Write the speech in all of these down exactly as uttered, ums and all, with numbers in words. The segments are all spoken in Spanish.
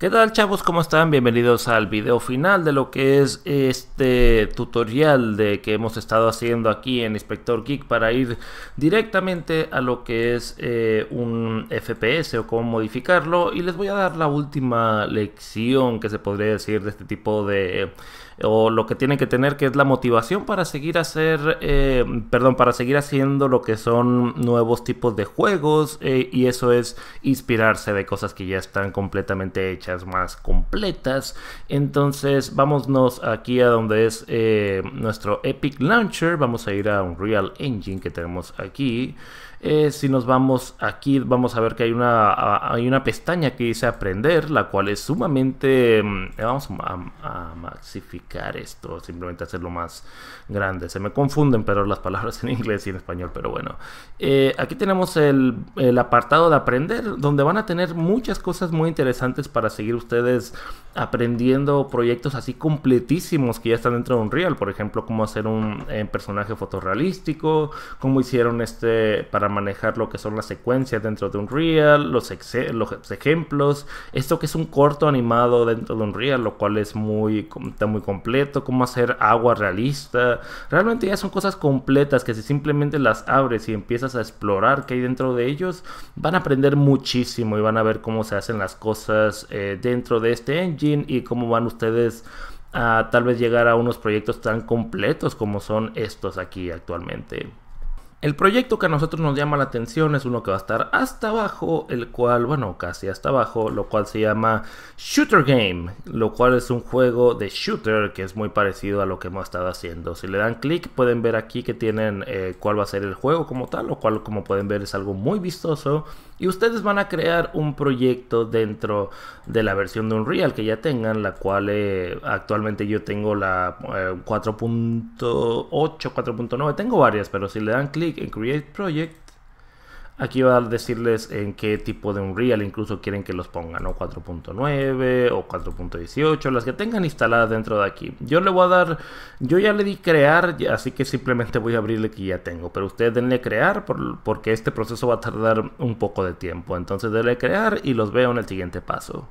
¿Qué tal, chavos? ¿Cómo están? Bienvenidos al video final de lo que es este tutorial de que hemos estado haciendo aquí en Inspector Geek para ir directamente a lo que es eh, un F P S o cómo modificarlo, y les voy a dar la última lección que se podría decir de este tipo de... o lo que tienen que tener, que es la motivación para seguir hacer, eh, perdón, para seguir haciendo lo que son nuevos tipos de juegos, eh, y eso es inspirarse de cosas que ya están completamente hechas, más completas. Entonces vámonos aquí a donde es eh, nuestro Epic Launcher. Vamos a ir a Unreal Engine que tenemos aquí. Eh, si nos vamos aquí, vamos a ver que hay una, hay una pestaña que dice aprender, la cual es sumamente... Vamos a, a maxificar esto, simplemente hacerlo más grande. Se me confunden, pero las palabras en inglés y en español, pero bueno. Eh, aquí tenemos el, el apartado de aprender, donde van a tener muchas cosas muy interesantes para seguir ustedes aprendiendo proyectos así completísimos que ya están dentro de Unreal. Por ejemplo, cómo hacer un eh, personaje fotorrealístico, cómo hicieron este... para manejar lo que son las secuencias dentro de Unreal, los, los ejemplos, esto que es un corto animado dentro de Unreal, lo cual es muy, está muy completo, cómo hacer agua realista. Realmente ya son cosas completas que si simplemente las abres y empiezas a explorar qué hay dentro de ellos, van a aprender muchísimo y van a ver cómo se hacen las cosas eh, dentro de este engine y cómo van ustedes a tal vez llegar a unos proyectos tan completos como son estos aquí actualmente. El proyecto que a nosotros nos llama la atención es uno que va a estar hasta abajo, el cual, bueno, casi hasta abajo, lo cual se llama Shooter Game, lo cual es un juego de shooter que es muy parecido a lo que hemos estado haciendo. Si le dan clic pueden ver aquí que tienen eh, cuál va a ser el juego como tal, lo cual, como pueden ver, es algo muy vistoso. Y ustedes van a crear un proyecto dentro de la versión de Unreal que ya tengan, la cual eh, actualmente yo tengo la eh, cuatro punto ocho, cuatro punto nueve, tengo varias, pero si le dan clic en Create Project, aquí va a decirles en qué tipo de Unreal incluso quieren que los pongan, ¿no? cuatro punto nueve o cuatro punto dieciocho, las que tengan instaladas dentro de aquí. Yo le voy a dar, yo ya le di crear, así que simplemente voy a abrirle que ya tengo. Pero ustedes denle crear por, porque este proceso va a tardar un poco de tiempo. Entonces denle crear y los veo en el siguiente paso.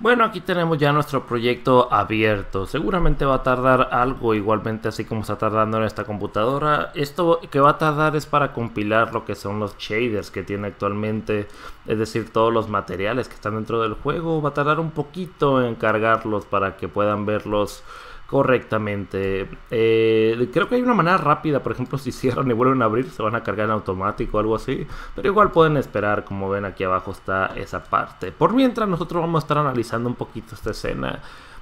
Bueno, aquí tenemos ya nuestro proyecto abierto. Seguramente va a tardar algo, igualmente así como está tardando en esta computadora. Esto que va a tardar es para compilar lo que son los shaders que tiene actualmente, es decir, todos los materiales que están dentro del juego. Va a tardar un poquito en cargarlos para que puedan verlos correctamente. Eh, creo que hay una manera rápida, por ejemplo, si cierran y vuelven a abrir, se van a cargar en automático o algo así, pero igual pueden esperar. Como ven, aquí abajo está esa parte. Por mientras, nosotros vamos a estar analizando un poquito esta escena.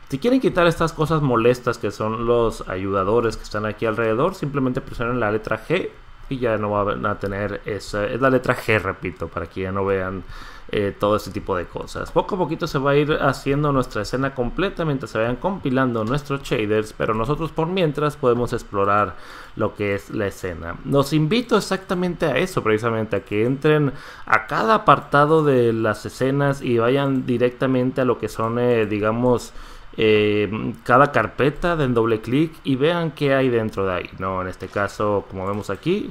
Si quieren quitar estas cosas molestas que son los ayudadores que están aquí alrededor, simplemente presionen la letra G y ya no van a tener esa... Es la letra G, repito, para que ya no vean Eh, todo este tipo de cosas. Poco a poquito se va a ir haciendo nuestra escena completa mientras se vayan compilando nuestros shaders, pero nosotros por mientras podemos explorar lo que es la escena. Los invito exactamente a eso, precisamente, a que entren a cada apartado de las escenas y vayan directamente a lo que son, eh, digamos, Eh, cada carpeta, den doble clic y vean qué hay dentro de ahí, ¿no? En este caso, como vemos aquí,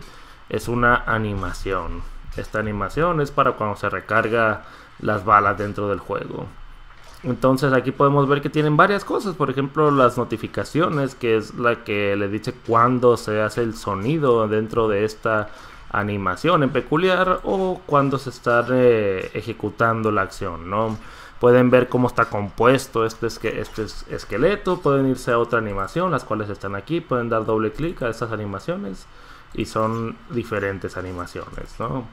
es una animación. Esta animación es para cuando se recarga las balas dentro del juego. Entonces aquí podemos ver que tienen varias cosas. Por ejemplo, las notificaciones, que es la que les dice cuando se hace el sonido dentro de esta animación en peculiar, o cuando se está eh, ejecutando la acción, ¿no? Pueden ver cómo está compuesto este, esque este esqueleto. Pueden irse a otra animación, las cuales están aquí. Pueden dar doble clic a estas animaciones y son diferentes animaciones, ¿no?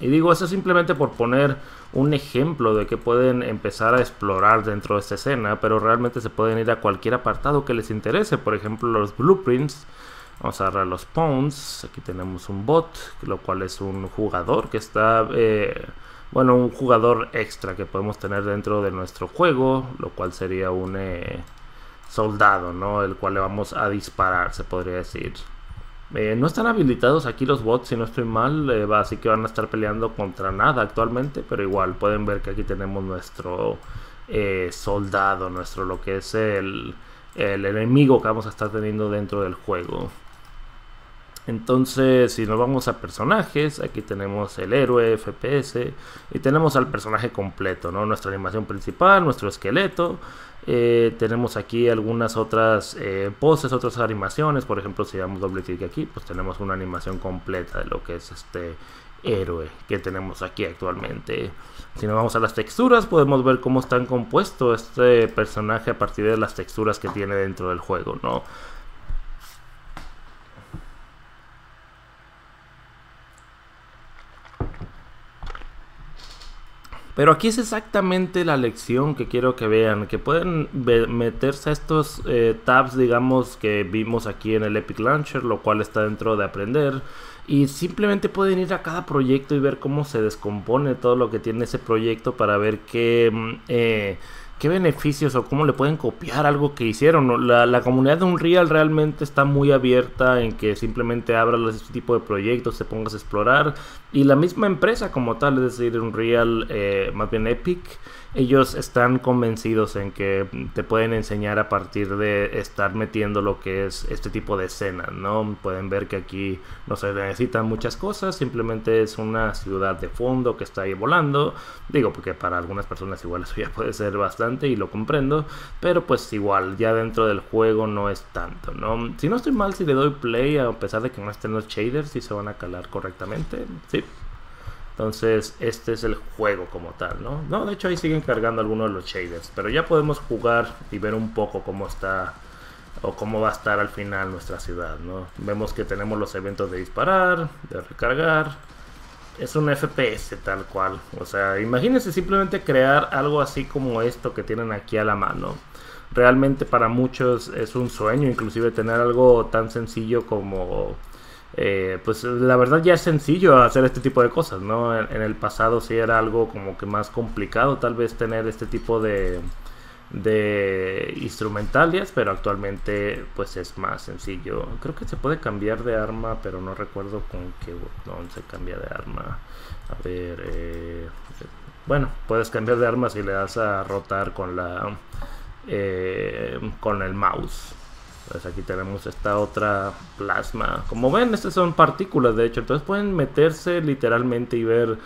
Y digo, eso simplemente por poner un ejemplo de que pueden empezar a explorar dentro de esta escena, pero realmente se pueden ir a cualquier apartado que les interese. Por ejemplo, los blueprints. Vamos a agarrar los pawns. Aquí tenemos un bot, lo cual es un jugador que está... Eh, bueno, un jugador extra que podemos tener dentro de nuestro juego, lo cual sería un eh, soldado, ¿no? El cual le vamos a disparar, se podría decir. Eh, no están habilitados aquí los bots, si no estoy mal, eh, así que van a estar peleando contra nada actualmente, pero igual pueden ver que aquí tenemos nuestro eh, soldado, nuestro lo que es el, el enemigo que vamos a estar teniendo dentro del juego. Entonces, si nos vamos a personajes, aquí tenemos el héroe, F P S, y tenemos al personaje completo, ¿no? Nuestra animación principal, nuestro esqueleto. Eh, tenemos aquí algunas otras eh, poses, otras animaciones. Por ejemplo, si damos doble clic aquí, pues tenemos una animación completa de lo que es este héroe que tenemos aquí actualmente. Si nos vamos a las texturas, podemos ver cómo están compuesto este personaje a partir de las texturas que tiene dentro del juego, ¿no? Pero aquí es exactamente la lección que quiero que vean, que pueden meterse a estos eh, tabs, digamos, que vimos aquí en el Epic Launcher, lo cual está dentro de aprender, y simplemente pueden ir a cada proyecto y ver cómo se descompone todo lo que tiene ese proyecto para ver qué, eh, qué beneficios o cómo le pueden copiar algo que hicieron. La, la comunidad de Unreal realmente está muy abierta en que simplemente abras este tipo de proyectos, te pongas a explorar, y la misma empresa como tal, es decir, Unreal, eh, más bien Epic, ellos están convencidos en que te pueden enseñar a partir de estar metiendo lo que es este tipo de escenas, ¿no? Pueden ver que aquí no se necesitan muchas cosas, simplemente es una ciudad de fondo que está ahí volando. Digo, porque para algunas personas igual eso ya puede ser bastante y lo comprendo, pero pues igual ya dentro del juego no es tanto, ¿no? Si no estoy mal, si le doy play, a pesar de que no estén los shaders, sí se van a calar correctamente, sí. Entonces, este es el juego como tal, ¿no? No, de hecho ahí siguen cargando algunos de los shaders, pero ya podemos jugar y ver un poco cómo está o cómo va a estar al final nuestra ciudad, ¿no? Vemos que tenemos los eventos de disparar, de recargar. Es un F P S tal cual. O sea, imagínense simplemente crear algo así como esto que tienen aquí a la mano. Realmente para muchos es un sueño, inclusive tener algo tan sencillo como... Eh, pues la verdad ya es sencillo hacer este tipo de cosas, ¿no? En, en el pasado sí era algo como que más complicado tal vez tener este tipo de, de instrumentales, pero actualmente pues es más sencillo. Creo que se puede cambiar de arma, pero no recuerdo con qué botón se cambia de arma. A ver, eh, bueno, puedes cambiar de arma si le das a rotar con, la, eh, con el mouse. Pues aquí tenemos esta otra plasma. Como ven, estas son partículas, de hecho. Entonces pueden meterse literalmente y ver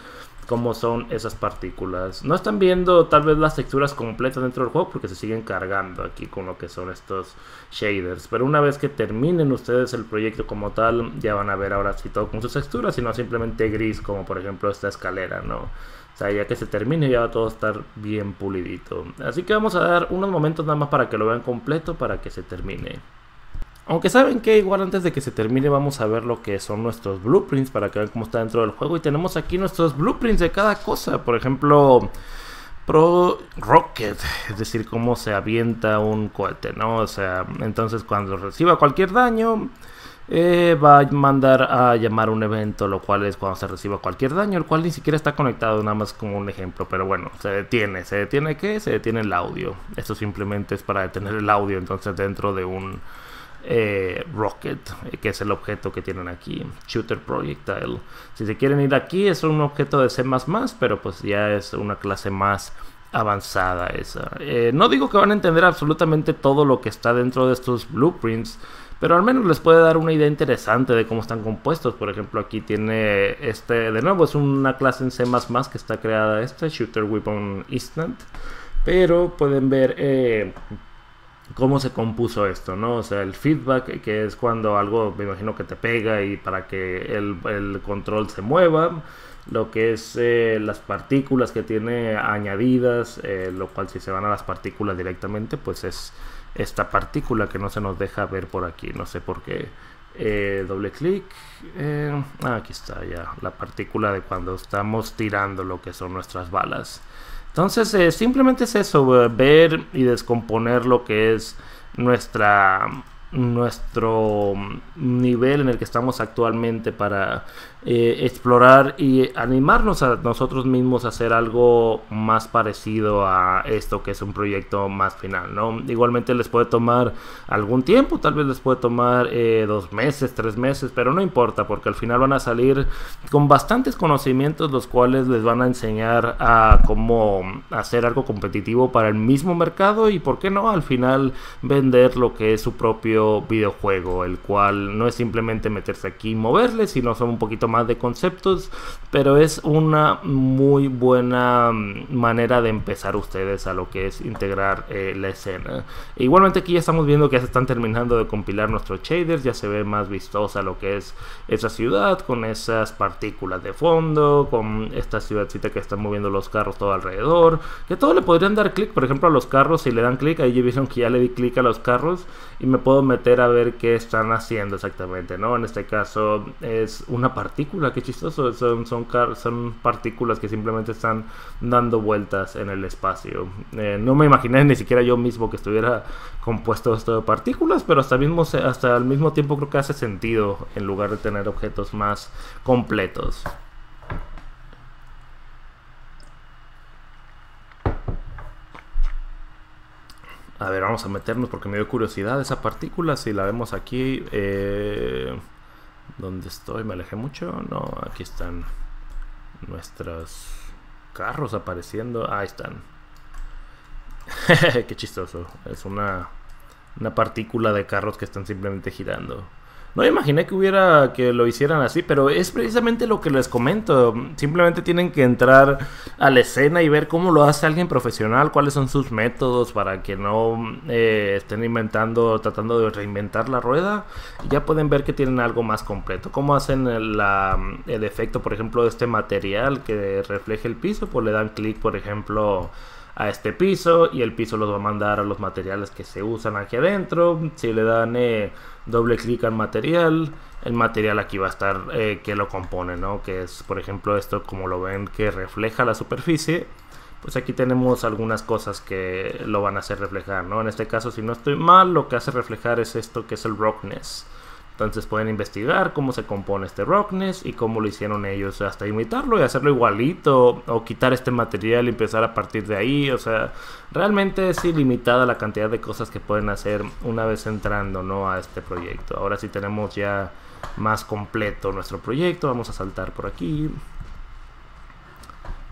cómo son esas partículas. No están viendo tal vez las texturas completas dentro del juego porque se siguen cargando aquí con lo que son estos shaders. Pero una vez que terminen ustedes el proyecto como tal, ya van a ver ahora sí todo con sus texturas, sino simplemente gris, como por ejemplo esta escalera, ¿no? O sea, ya que se termine ya va todo a estar bien pulidito. Así que vamos a dar unos momentos nada más para que lo vean completo, para que se termine. Aunque saben que igual antes de que se termine vamos a ver lo que son nuestros blueprints para que vean cómo está dentro del juego. Y tenemos aquí nuestros blueprints de cada cosa. Por ejemplo, Pro Rocket, es decir, cómo se avienta un cohete, ¿no? O sea, entonces cuando reciba cualquier daño... Eh, va a mandar a llamar un evento, lo cual es cuando se reciba cualquier daño, el cual ni siquiera está conectado, nada más como un ejemplo, pero bueno, se detiene. ¿Se detiene qué? Se detiene el audio. Esto simplemente es para detener el audio, entonces dentro de un eh, rocket, eh, que es el objeto que tienen aquí, Shooter Projectile. Si se quieren ir aquí, es un objeto de C más más, pero pues ya es una clase más avanzada esa. Eh, no digo que van a entender absolutamente todo lo que está dentro de estos blueprints, pero al menos les puede dar una idea interesante de cómo están compuestos. Por ejemplo, aquí tiene este, de nuevo, es una clase en C más más que está creada, este, ShooterWeaponInstance. Pero pueden ver eh, cómo se compuso esto, ¿no? O sea, el feedback, que es cuando algo, me imagino que te pega y para que el, el control se mueva. Lo que es eh, las partículas que tiene añadidas, eh, lo cual si se van a las partículas directamente, pues es... esta partícula que no se nos deja ver por aquí, no sé por qué. Eh, doble clic. Eh, ah, aquí está ya la partícula de cuando estamos tirando lo que son nuestras balas. Entonces eh, simplemente es eso, ver y descomponer lo que es nuestra... nuestro nivel en el que estamos actualmente para eh, explorar y animarnos a nosotros mismos a hacer algo más parecido a esto que es un proyecto más final, ¿no? Igualmente les puede tomar algún tiempo, tal vez les puede tomar eh, dos meses, tres meses, pero no importa porque al final van a salir con bastantes conocimientos los cuales les van a enseñar a cómo hacer algo competitivo para el mismo mercado y por qué no al final vender lo que es su propio propio videojuego, el cual no es simplemente meterse aquí y moverle, sino son un poquito más de conceptos, pero es una muy buena manera de empezar ustedes a lo que es integrar eh, la escena. E igualmente aquí ya estamos viendo que ya se están terminando de compilar nuestros shaders, ya se ve más vistosa lo que es esa ciudad, con esas partículas de fondo, con esta ciudadcita que están moviendo los carros todo alrededor, que todo le podrían dar clic, por ejemplo a los carros, si le dan clic, ahí ya vieron que ya le di clic a los carros y me puedo meter a ver qué están haciendo exactamente, ¿no? En este caso es una partícula, qué chistoso, son, son, car son partículas que simplemente están dando vueltas en el espacio. Eh, no me imaginé ni siquiera yo mismo que estuviera compuesto esto de partículas, pero hasta, mismo, hasta al mismo tiempo creo que hace sentido en lugar de tener objetos más completos. A ver, vamos a meternos porque me dio curiosidad esa partícula. Si la vemos aquí, eh, ¿dónde estoy? ¿Me alejé mucho? No, aquí están nuestros carros apareciendo. Ahí están. Qué chistoso. Es una, una partícula de carros que están simplemente girando. No me imaginé que hubiera, que lo hicieran así, pero es precisamente lo que les comento. Simplemente tienen que entrar a la escena y ver cómo lo hace alguien profesional, cuáles son sus métodos para que no eh, estén inventando, tratando de reinventar la rueda. Y ya pueden ver que tienen algo más completo. Cómo hacen el, la, el efecto, por ejemplo, de este material que refleje el piso, pues le dan clic, por ejemplo, a este piso y el piso los va a mandar a los materiales que se usan aquí adentro. Si le dan eh, doble clic al material, el material aquí va a estar eh, que lo compone, ¿no? Que es, por ejemplo, esto, como lo ven, que refleja la superficie. Pues aquí tenemos algunas cosas que lo van a hacer reflejar, ¿no? En este caso, si no estoy mal, lo que hace reflejar es esto que es el rockness. Entonces pueden investigar cómo se compone este rockness y cómo lo hicieron ellos, hasta imitarlo y hacerlo igualito, o quitar este material y empezar a partir de ahí. O sea, realmente es ilimitada la cantidad de cosas que pueden hacer una vez entrando, ¿no?, a este proyecto. Ahora sí tenemos ya más completo nuestro proyecto. Vamos a saltar por aquí.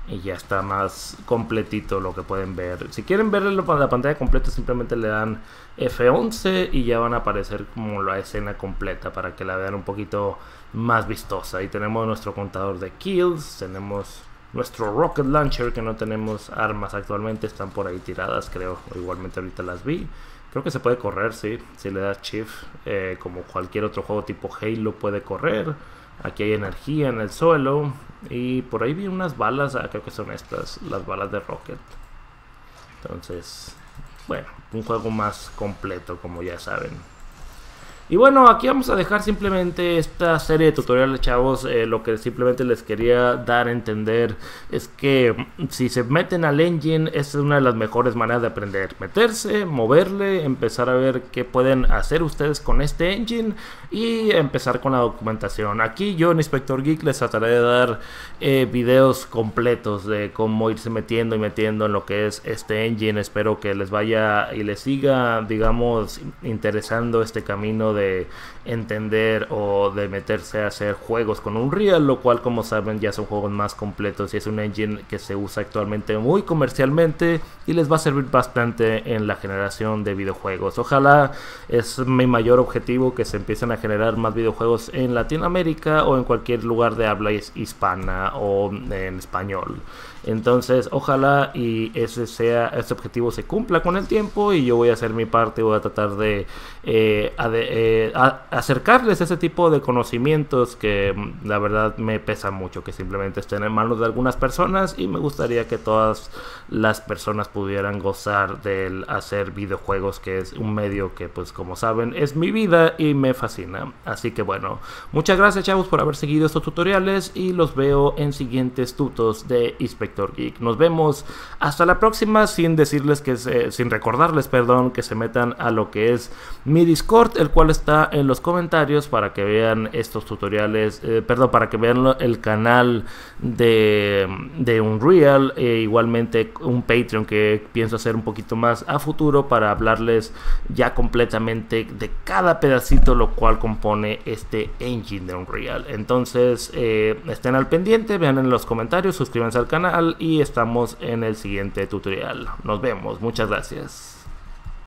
Y ya está más completito lo que pueden ver. Si quieren ver la pantalla completa, simplemente le dan F once y ya van a aparecer como la escena completa para que la vean un poquito más vistosa. Ahí tenemos nuestro contador de kills, tenemos nuestro rocket launcher, que no tenemos armas actualmente, están por ahí tiradas, creo. Igualmente ahorita las vi. Creo que se puede correr, sí. Si le das shift, eh, como cualquier otro juego tipo Halo, puede correr. Aquí hay energía en el suelo. Y por ahí vi unas balas, ah, creo que son estas, las balas de Rocket. Entonces, bueno, un juego más completo, como ya saben. Y bueno, aquí vamos a dejar simplemente esta serie de tutoriales, chavos. Eh, lo que simplemente les quería dar a entender es que si se meten al engine, es una de las mejores maneras de aprender. Meterse, moverle, empezar a ver qué pueden hacer ustedes con este engine y empezar con la documentación. Aquí yo en Inspector Geek les trataré de dar eh, videos completos de cómo irse metiendo y metiendo en lo que es este engine. Espero que les vaya y les siga, digamos, interesando este camino de de entender o de meterse a hacer juegos con Unreal, lo cual, como saben, ya son juegos más completos y es un engine que se usa actualmente muy comercialmente y les va a servir bastante en la generación de videojuegos. Ojalá, es mi mayor objetivo, que se empiecen a generar más videojuegos en Latinoamérica o en cualquier lugar de habla hispana o en español. Entonces, ojalá y ese sea, ese objetivo se cumpla con el tiempo, y yo voy a hacer mi parte, voy a tratar de, eh, a de eh, a acercarles ese tipo de conocimientos que la verdad me pesa mucho que simplemente estén en manos de algunas personas, y me gustaría que todas las personas pudieran gozar del hacer videojuegos, que es un medio que, pues como saben, es mi vida y me fascina. Así que bueno, muchas gracias, chavos, por haber seguido estos tutoriales y los veo en siguientes tutos de Inspector Geek. Nos vemos hasta la próxima, sin decirles que se, sin recordarles, perdón, que se metan a lo que es mi Discord, el cual está en los comentarios, para que vean estos tutoriales, eh, perdón, para que vean el canal de, de Unreal, e igualmente un Patreon que pienso hacer un poquito más a futuro para hablarles ya completamente de cada pedacito lo cual compone este engine de Unreal. Entonces, eh, estén al pendiente, vean en los comentarios, suscríbanse al canal y estamos en el siguiente tutorial. Nos vemos, muchas gracias.